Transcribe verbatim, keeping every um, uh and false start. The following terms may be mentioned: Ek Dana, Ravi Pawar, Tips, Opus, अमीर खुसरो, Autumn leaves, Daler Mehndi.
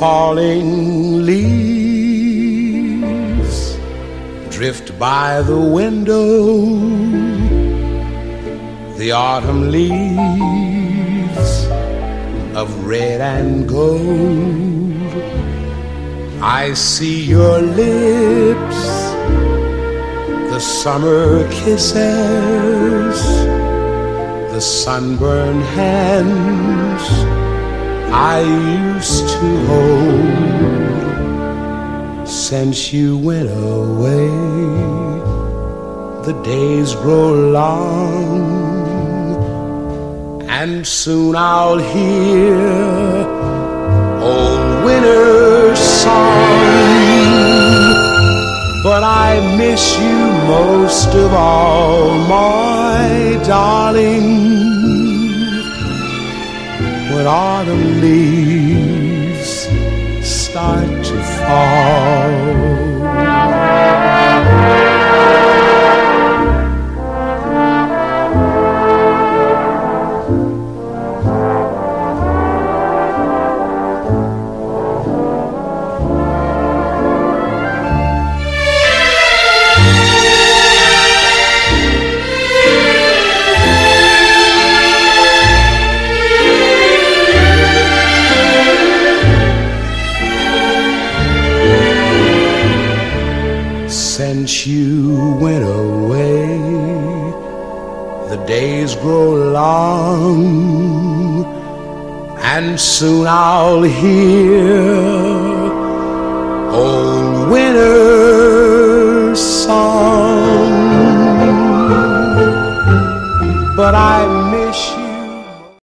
Falling leaves drift by the window. The autumn leaves of red and gold. I see your lips, the summer kisses, the sunburned hands I used to hold. Since you went away, the days grow long, and soon I'll hear old winter's song. But I miss you most of all, my darling, when autumn leaves start to fall. Since you went away, the days grow long, and soon I'll hear old winter's song. But I miss you.